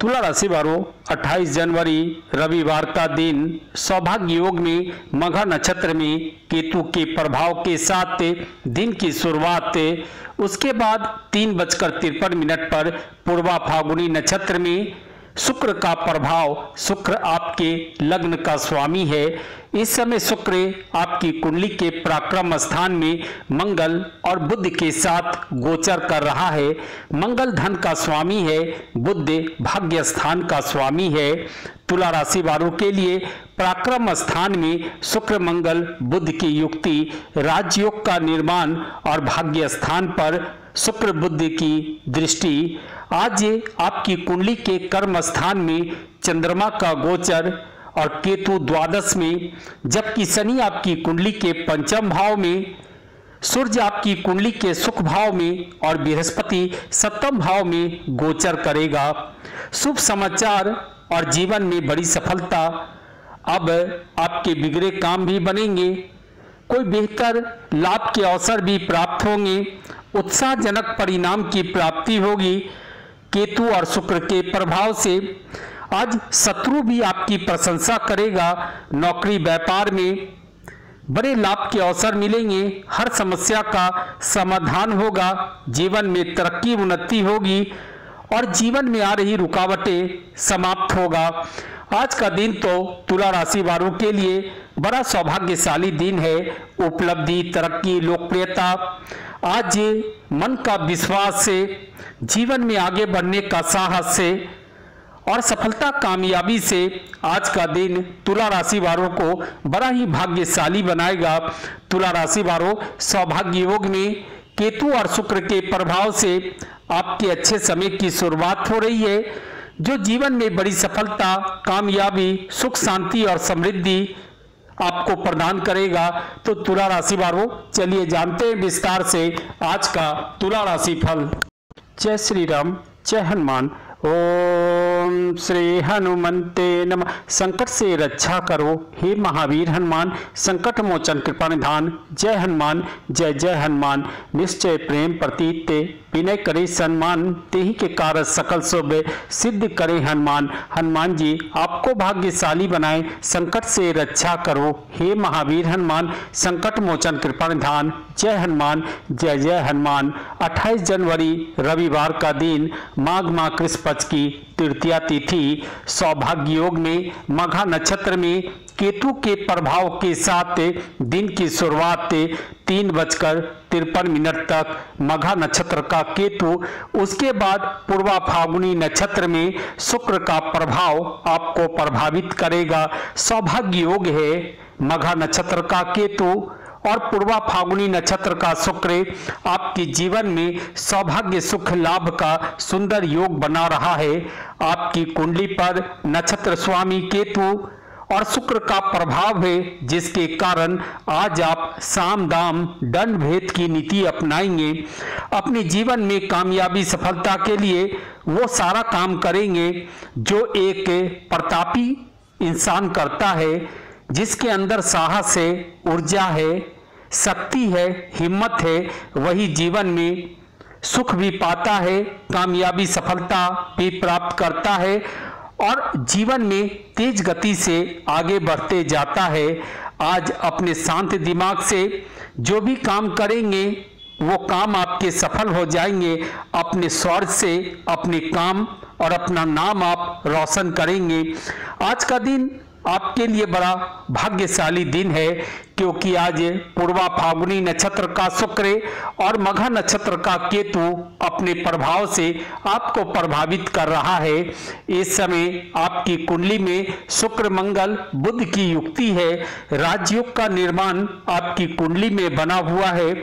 तुला राशि वालों 28 जनवरी रविवार का दिन सौभाग्य योग में मघा नक्षत्र में केतु के प्रभाव के साथ दिन की शुरुआत, उसके बाद 3:53 पर पूर्वा फागुनी नक्षत्र में शुक्र का प्रभाव, शुक्र आपके लग्न का स्वामी है। इस समय शुक्र आपकी कुंडली के पराक्रम स्थान में मंगल और बुध के साथ गोचर कर रहा है। मंगल धन का स्वामी है, बुध भाग्य स्थान का स्वामी है। तुला राशि वालों के लिए पराक्रम स्थान में शुक्र मंगल बुध की युक्ति राजयोग का निर्माण और भाग्य स्थान पर शुक्र बुध की दृष्टि। आज आपकी कुंडली के कर्म स्थान में चंद्रमा का गोचर और केतु द्वादश में, जबकि शनि आपकी कुंडली के पंचम भाव में, सूर्य आपकी कुंडली के सुख भाव में और बृहस्पति सप्तम भाव में गोचर करेगा। शुभ समाचार और जीवन में बड़ी सफलता। अब आपके बिगड़े काम भी बनेंगे, कोई बेहतर लाभ के अवसर भी प्राप्त होंगे, उत्साहजनक परिणाम की प्राप्ति होगी। केतु और शुक्र के प्रभाव से आज शत्रु भी आपकी प्रशंसा करेगा। नौकरी व्यापार में बड़े लाभ के अवसर मिलेंगे, हर समस्या का समाधान होगा, जीवन में तरक्की उन्नति होगी और जीवन में आ रही रुकावटें समाप्त होगा। आज का दिन तो तुला राशि वालों के लिए बड़ा सौभाग्यशाली दिन है। उपलब्धि, तरक्की, लोकप्रियता, आज मन का विश्वास से, जीवन में आगे बढ़ने का साहस से और सफलता कामयाबी से आज का दिन तुला राशि वालों को बड़ा ही भाग्यशाली बनाएगा। तुला राशि वालों सौभाग्य योग में केतु और शुक्र के प्रभाव से आपके अच्छे समय की शुरुआत हो रही है, जो जीवन में बड़ी सफलता, कामयाबी, सुख शांति और समृद्धि आपको प्रदान करेगा। तो तुला राशि वालों चलिए जानते हैं विस्तार से आज का तुला राशि फल। जय श्री राम, जय हनुमान। ओम श्री हनुमते नमः। संकट से रक्षा करो हे महावीर हनुमान, संकट मोचन कृपा निधान जय हनुमान, जय जय हनुमान। निश्चय प्रेम प्रतीत ते विनय करे सम्मान, तेहि के कारण सकल शुभ सिद्ध करे हनुमान। हनुमान जी आपको भाग्यशाली बनाए, संकट से रक्षा करो हे महावीर हनुमान, संकट मोचन कृपा निधान जय हनुमान, जय जय हनुमान। 28 जनवरी रविवार का दिन माघ माह कृष्ण पक्ष की तृतीया तिथि, सौभाग्य योग में मघा नक्षत्र में केतु के प्रभाव के साथ दिन की शुरुआत 3:53 तक मघा नक्षत्र का केतु, उसके बाद पूर्वा फागुनी नक्षत्र में शुक्र का प्रभाव आपको प्रभावित करेगा। सौभाग्य योग है मघा नक्षत्र का केतु और पूर्वा फागुनी नक्षत्र का शुक्र, आपके जीवन में सौभाग्य सुख लाभ का सुंदर योग बना रहा है। आपकी कुंडली पर नक्षत्र स्वामी केतु और शुक्र का प्रभाव है, जिसके कारण आज आप साम दाम दंड भेद की नीति अपनाएंगे। अपने जीवन में कामयाबी, सफलता के लिए वो सारा काम करेंगे जो एक प्रतापी इंसान करता है, जिसके अंदर साहस है, ऊर्जा है, शक्ति है, हिम्मत है, वही जीवन में सुख भी पाता है, कामयाबी, सफलता भी प्राप्त करता है और जीवन में तेज गति से आगे बढ़ते जाता है। आज अपने शांत दिमाग से जो भी काम करेंगे वो काम आपके सफल हो जाएंगे। अपने शौर्य से अपने काम और अपना नाम आप रोशन करेंगे। आज का दिन आपके लिए बड़ा भाग्यशाली दिन है, क्योंकि आज पूर्वा फागुनी नक्षत्र का शुक्र और मघा नक्षत्र का केतु अपने प्रभाव से आपको प्रभावित कर रहा है। इस समय आपकी कुंडली में शुक्र मंगल बुध की युक्ति है, राजयोग का निर्माण आपकी कुंडली में बना हुआ है,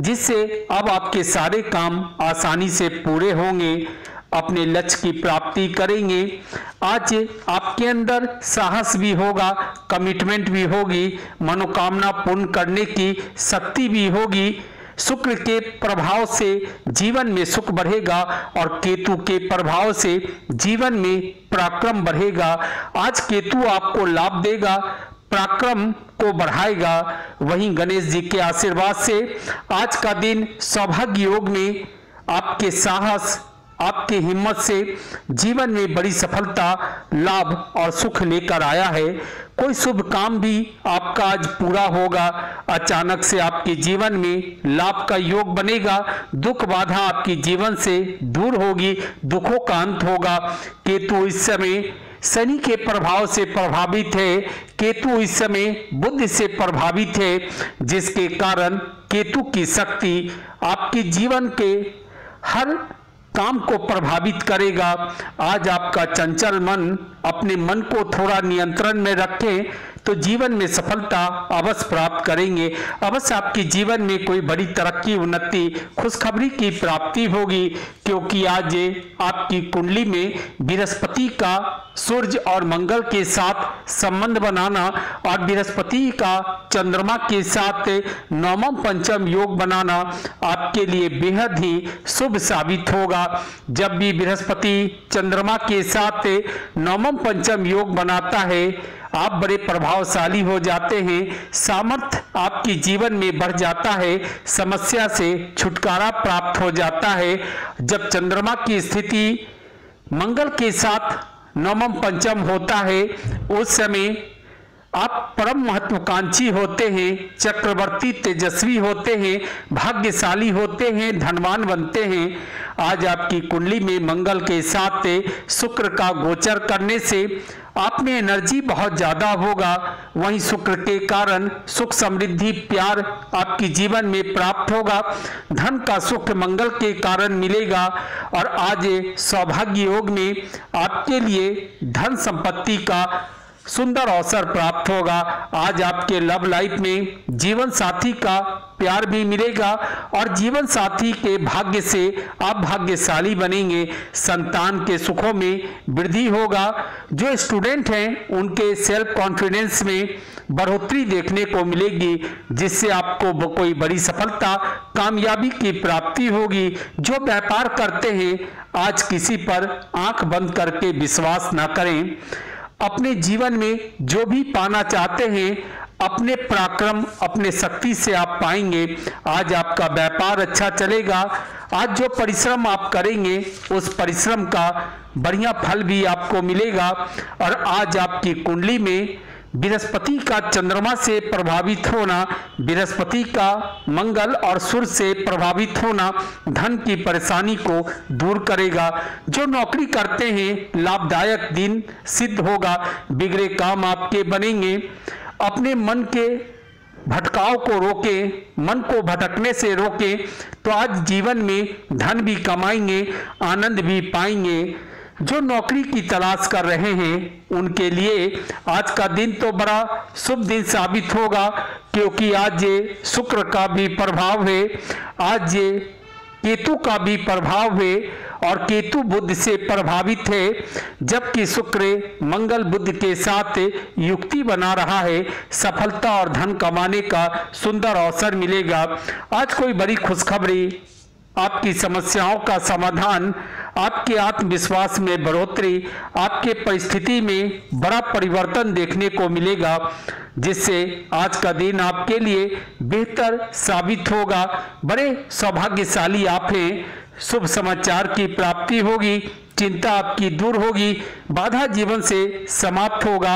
जिससे अब आपके सारे काम आसानी से पूरे होंगे, अपने लक्ष्य की प्राप्ति करेंगे। आज आपके अंदर साहस भी होगा, कमिटमेंट भी होगी, मनोकामना पूर्ण करने की शक्ति भी होगी। शुक्र के प्रभाव से जीवन में सुख बढ़ेगा और केतु के प्रभाव से जीवन में पराक्रम बढ़ेगा। आज केतु आपको लाभ देगा, पराक्रम को बढ़ाएगा। वहीं गणेश जी के आशीर्वाद से आज का दिन सौभाग्य योग में आपके साहस, आपकी हिम्मत से जीवन में बड़ी सफलता, लाभ और सुख लेकर आया है। कोई शुभ काम भी आपका आज पूरा होगा। अचानक से आपके जीवन में लाभ का योग बनेगा। दुख बाधा आपके जीवन से दूर होगी, दुखों का अंत होगा। केतु इस समय शनि के प्रभाव से प्रभावित है। केतु इस समय बुध से प्रभावित है, जिसके कारण केतु की शक्ति आपके जीवन के हर काम को प्रभावित करेगा। आज आपका चंचल मन, अपने मन को थोड़ा नियंत्रण में रखें तो जीवन में सफलता अवश्य प्राप्त करेंगे। अवश्य आपके जीवन में कोई बड़ी तरक्की, उन्नति, खुशखबरी की प्राप्ति होगी, क्योंकि आज आपकी कुंडली में बृहस्पति का सूर्य और मंगल के साथ संबंध बनाना और बृहस्पति का चंद्रमा के साथ नवम पंचम योग बनाना आपके लिए बेहद ही शुभ साबित होगा। जब भी बृहस्पति चंद्रमा के साथ नवम पंचम योग बनाता है, आप बड़े प्रभावशाली हो जाते हैं। सामर्थ्य आपकी जीवन में बढ़ जाता है, समस्या से छुटकारा प्राप्त हो जाता है। जब चंद्रमा की स्थिति मंगल के साथ नवम पंचम होता है, उस समय आप परम महत्वाकांक्षी होते हैं, चक्रवर्ती तेजस्वी होते हैं, भाग्यशाली होते हैं, धनवान बनते हैं। आज आपकी कुंडली में मंगल के साथ शुक्र का गोचर करने से आप में एनर्जी बहुत ज़्यादा होगा। वहीं शुक्र के कारण सुख, समृद्धि, प्यार आपकी जीवन में प्राप्त होगा। धन का सुख मंगल के कारण मिलेगा और आज सौभाग्य योग में आपके लिए धन संपत्ति का सुंदर अवसर प्राप्त होगा। आज आपके लव लाइफ में जीवन साथी का प्यार भी मिलेगा और जीवन साथी के भाग्य से आप भाग्यशाली बनेंगे। संतान के सुखों में वृद्धि होगा। जो स्टूडेंट हैं उनके सेल्फ कॉन्फिडेंस में बढ़ोतरी देखने को मिलेगी, जिससे आपको कोई बड़ी सफलता, कामयाबी की प्राप्ति होगी। जो व्यापार करते हैं, आज किसी पर आंख बंद करके विश्वास ना करें। अपने जीवन में जो भी पाना चाहते हैं, अपने पराक्रम, अपने शक्ति से आप पाएंगे। आज आपका व्यापार अच्छा चलेगा। आज जो परिश्रम आप करेंगे, उस परिश्रम का बढ़िया फल भी आपको मिलेगा। और आज आपकी कुंडली में बृहस्पति का चंद्रमा से प्रभावित होना, बृहस्पति का मंगल और सूर्य से प्रभावित होना धन की परेशानी को दूर करेगा। जो नौकरी करते हैं, लाभदायक दिन सिद्ध होगा, बिगड़े काम आपके बनेंगे। अपने मन के भटकाव को रोकें, मन को भटकने से रोकें, तो आज जीवन में धन भी कमाएंगे, आनंद भी पाएंगे। जो नौकरी की तलाश कर रहे हैं, उनके लिए आज का दिन तो बड़ा शुभ दिन साबित होगा, क्योंकि आज ये शुक्र का भी प्रभाव है, आज ये केतु का भी प्रभाव है और केतु बुध से प्रभावित है, जबकि शुक्र मंगल बुध के साथ युक्ति बना रहा है। सफलता और धन कमाने का सुंदर अवसर मिलेगा। आज कोई बड़ी खुशखबरी, आपकी समस्याओं का समाधान, आपके आत्मविश्वास में बढ़ोतरी, आपके परिस्थिति में बड़ा परिवर्तन देखने को मिलेगा, जिससे आज का दिन आपके लिए बेहतर साबित होगा। बड़े सौभाग्यशाली आप हैं। शुभ समाचार की प्राप्ति होगी, चिंता आपकी दूर होगी, बाधा जीवन से समाप्त होगा।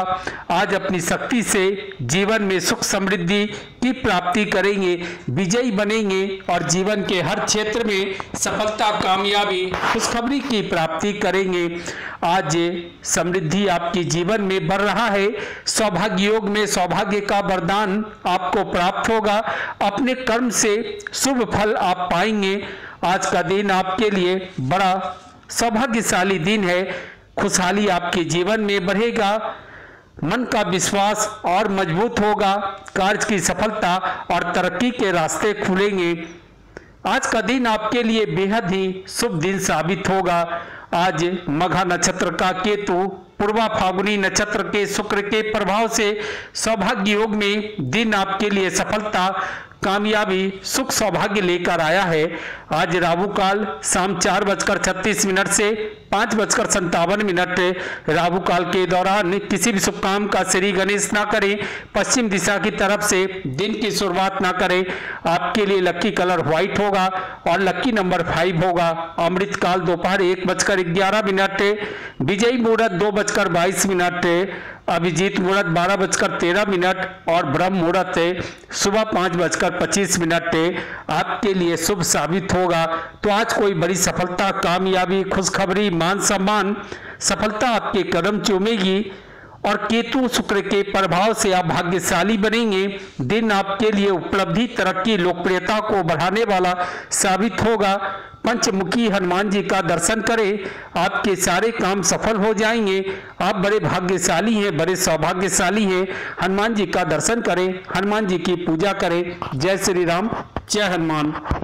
आज अपनी शक्ति से जीवन में सुख, समृद्धि की प्राप्ति करेंगे, विजयी बनेंगे और जीवन के हर क्षेत्र में सफलता, कामयाबी, खुशखबरी की प्राप्ति करेंगे। आज समृद्धि आपके जीवन में बढ़ रहा है। सौभाग्य योग में सौभाग्य का वरदान आपको प्राप्त होगा। अपने कर्म से शुभ फल आप पाएंगे। आज का दिन आपके लिए बड़ा सौभाग्यशाली दिन है। खुशहाली आपके जीवन में बढ़ेगा, मन का विश्वास और मजबूत होगा, कार्य की सफलता और तरक्की के रास्ते खुलेंगे। आज का दिन आपके लिए बेहद ही शुभ दिन साबित होगा। आज मघा नक्षत्र का केतु पूर्वा फागुनी नक्षत्र के शुक्र के प्रभाव से सौभाग्य योग में दिन आपके लिए सफलता, कामयाबी सुख सौभाग्य लेकर आया है। आज राहु काल शाम 4:36 से 5:57 राहु काल के दौरान किसी भी शुभ काम का श्री गणेश ना करें। पश्चिम दिशा की तरफ से दिन की शुरुआत ना करें। आपके लिए लकी कलर व्हाइट होगा और लकी नंबर 5 होगा। अमृत काल दोपहर 1:11 विजयी मुहूर्त 2:22 अभिजीत मुहूर्त 12:13 और ब्रह्म मुहूर्त सुबह 5:25 आपके लिए शुभ साबित होगा। तो आज कोई बड़ी सफलता, कामयाबी, खुशखबरी, मान सम्मान, सफलता आपके कदम चूमेगी और केतु शुक्र के प्रभाव से आप भाग्यशाली बनेंगे। दिन आपके लिए उपलब्धि, तरक्की, लोकप्रियता को बढ़ाने वाला साबित होगा। पंचमुखी हनुमान जी का दर्शन करें, आपके सारे काम सफल हो जाएंगे। आप बड़े भाग्यशाली हैं, बड़े सौभाग्यशाली हैं। हनुमान जी का दर्शन करें, हनुमान जी की पूजा करें। जय श्री राम, जय हनुमान।